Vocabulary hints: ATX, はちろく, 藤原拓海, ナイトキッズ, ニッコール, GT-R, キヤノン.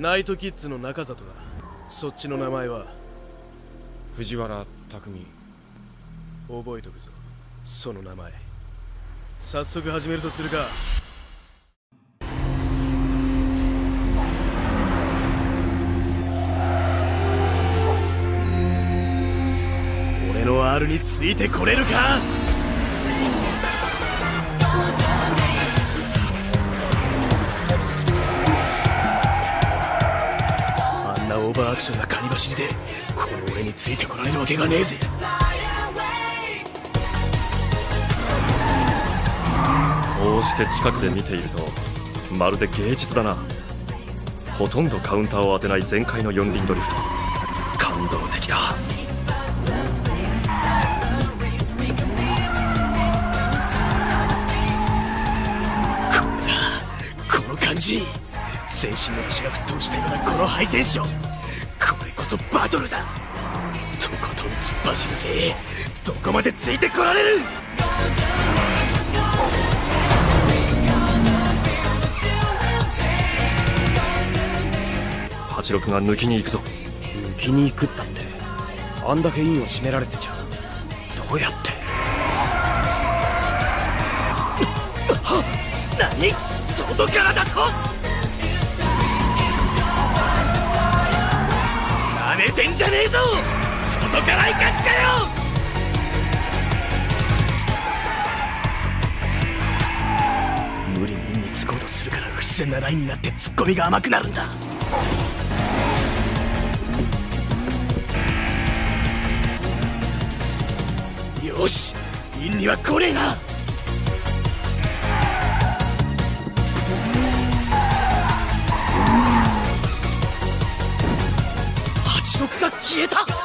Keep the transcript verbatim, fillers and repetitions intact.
ナイトキッズの中里だ。そっちの名前は藤原拓海。覚えとくぞ、その名前。早速始めるとするか。俺の R についてこれるか。オーバーアクションがカニ走りでこの俺についてこられるわけがねえぜ。こうして近くで見ているとまるで芸術だな。ほとんどカウンターを当てない全開の四輪ドリフト、感動的だ。これだ、この感じ。全身の血が沸騰したようなこのハイテンション、とバトルだ。とことん突っ走るぜ。どこまでついてこられる。はちろくが抜きに行くぞ。抜きに行くったってあんだけインを締められてちゃどうやって。何、外からだと出てんじゃねえぞ。外から行かすかよ。無理に見つこうとするから不自然なラインになってツッコミが甘くなるんだ。よし、インには来ねえな。僕が消えた。